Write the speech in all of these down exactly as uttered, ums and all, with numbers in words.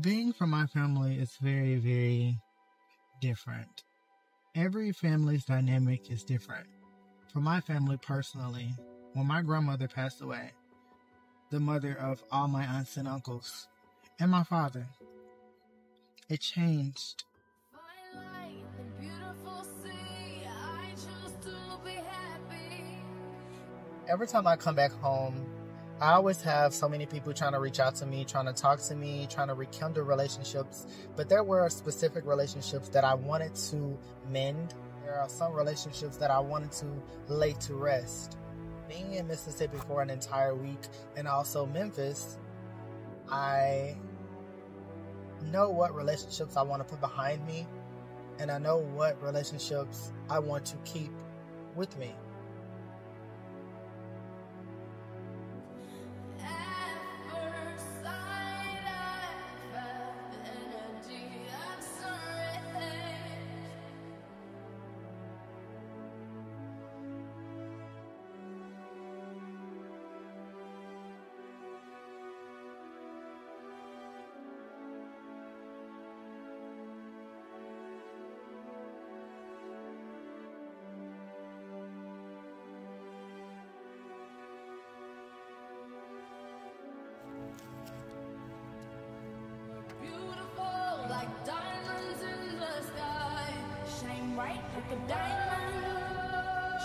being from my family is very, very different. Every family's dynamic is different. For my family personally, when my grandmother passed away, the mother of all my aunts and uncles, and my father, it changed. Every time I come back home, I always have so many people trying to reach out to me, trying to talk to me, trying to rekindle relationships. But there were specific relationships that I wanted to mend. There are some relationships that I wanted to lay to rest. Being in Mississippi for an entire week and also Memphis, I know what relationships I want to put behind me, and I know what relationships I want to keep with me. Like a diamond,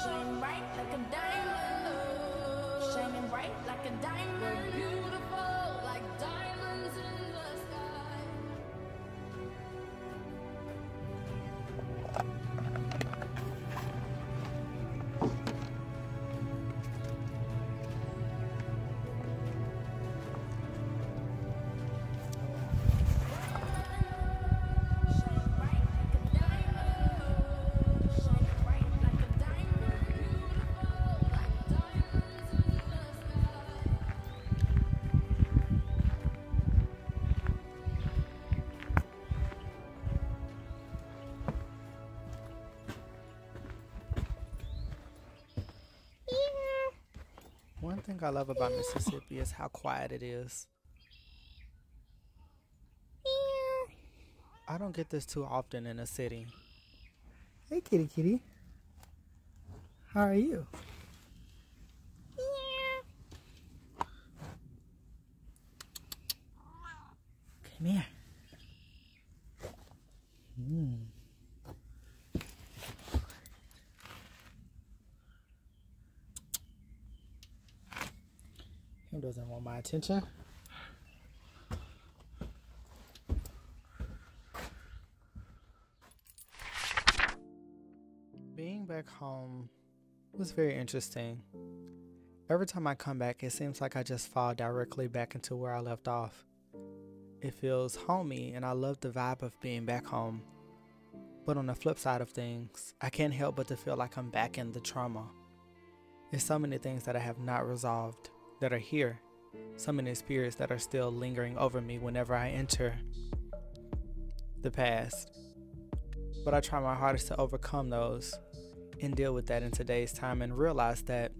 shine bright like a diamond, shining bright like a diamond. We're beautiful like diamonds in the One thing I love about Mississippi is how quiet it is. I don't get this too often in a city. Hey, kitty kitty. How are you? Come here. Mm. He doesn't want my attention. Being back home was very interesting. Every time I come back, it seems like I just fall directly back into where I left off. It feels homey, and I love the vibe of being back home. But on the flip side of things, I can't help but to feel like I'm back in the trauma. There's so many things that I have not resolved that are here, so many spirits that are still lingering over me whenever I enter the past. But I try my hardest to overcome those and deal with that in today's time, and realize that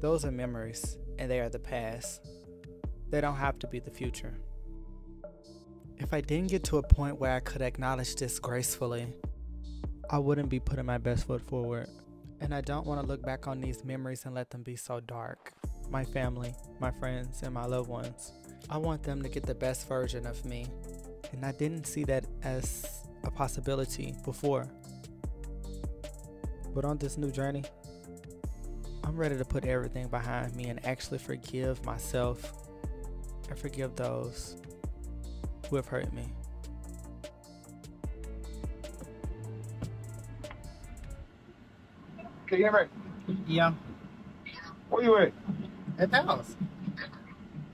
those are memories and they are the past. They don't have to be the future. If I didn't get to a point where I could acknowledge this gracefully, I wouldn't be putting my best foot forward. And I don't want to look back on these memories and let them be so dark. My family, my friends, and my loved ones, I want them to get the best version of me, and I didn't see that as a possibility before. But on this new journey, I'm ready to put everything behind me and actually forgive myself and forgive those who have hurt me. Can you hear me? Yeah. Where you at? At the house.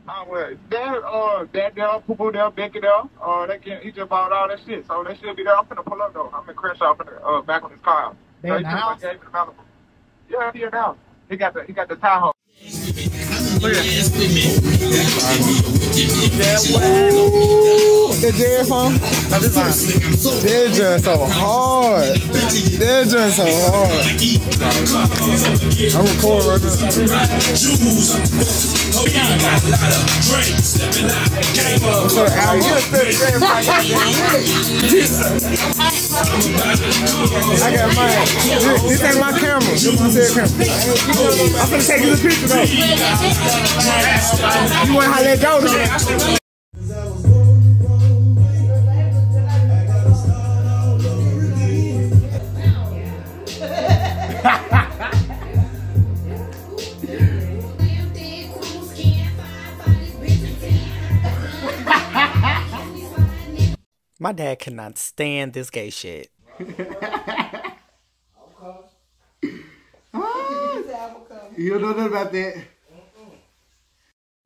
Oh, well, that, uh, that there, poo-poo there, Becky there, uh, they can't eat about all that shit, so they should be there. I'm finna pull up, though. I'm in Crenshaw, finna, uh, back on his car. They so in the house? Yeah, he in the house. He got the, he got the Tahoe. Look at that. The jazz song? They're just so hard. They're just so hard. I'm recording right now. I got mine. This ain't my camera. This is my cell camera. I'm gonna take you the picture though. You wanna how that go today? My dad cannot stand this gay shit. You don't know nothing about that.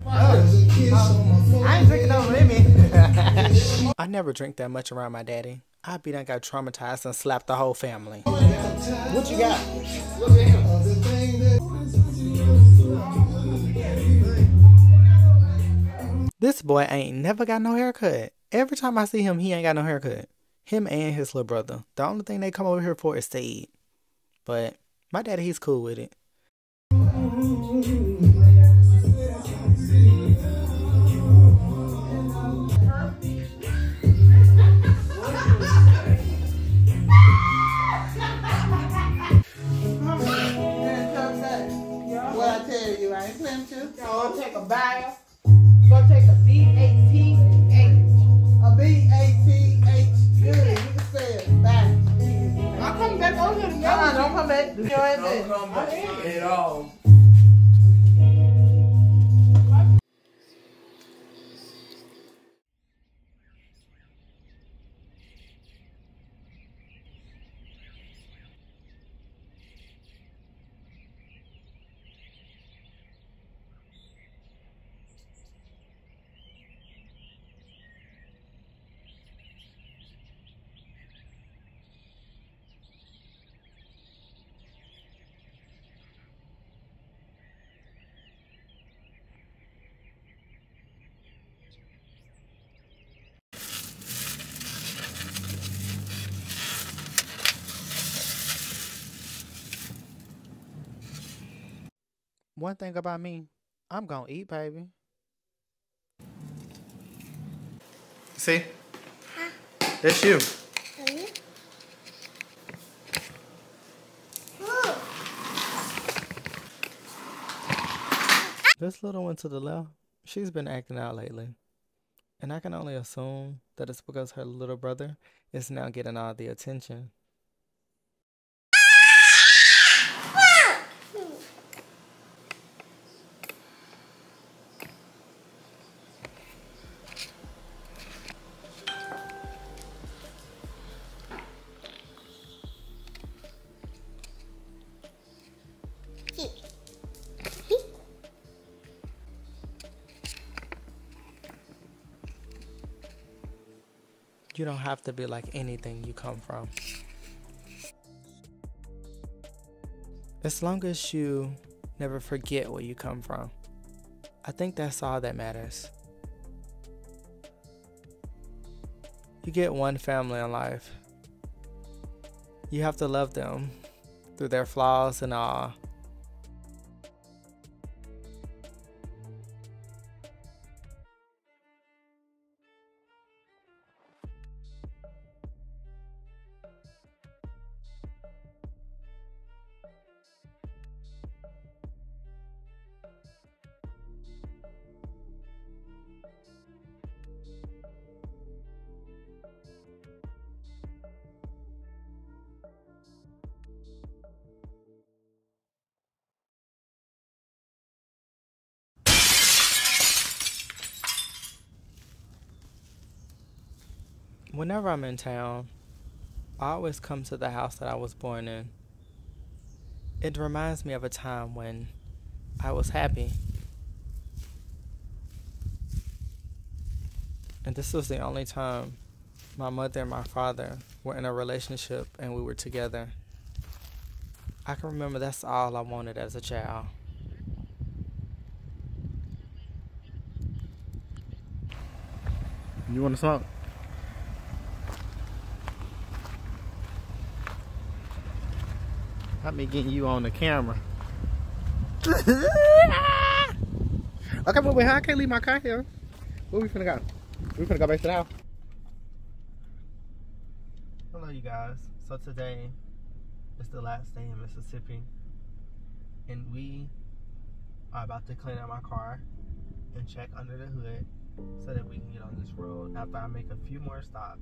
I ain't drinking no lemon. I never drink that much around my daddy. I be done got traumatized and slapped the whole family. What you got? Look at him. This boy ain't never got no haircut. Every time I see him, he ain't got no haircut. Him and his little brother. The only thing they come over here for is to eat. But my daddy, he's cool with it. What I tell you, I ain't playing with you. Y'all take a bio. Go take a B A T H. A B A T H. Good. You can say it. Bye. I'm coming back over here. Nah, don't come back. Don't come back at all. One thing about me, I'm gonna eat, baby. See? Huh? That's you. Hey. This little one to the left, she's been acting out lately. And I can only assume that it's because her little brother is now getting all the attention. You don't have to be like anything you come from. As long as you never forget where you come from, I think that's all that matters. You get one family in life. You have to love them through their flaws and all. Whenever I'm in town, I always come to the house that I was born in. It reminds me of a time when I was happy. And this was the only time my mother and my father were in a relationship and we were together. I can remember that's all I wanted as a child. You want to talk? Help me getting you on the camera. Okay, but wait, I can't leave my car here. Where we finna go? We finna go back to the house. Hello, you guys. So today is the last day in Mississippi, and we are about to clean out my car and check under the hood so that we can get on this road after I make a few more stops.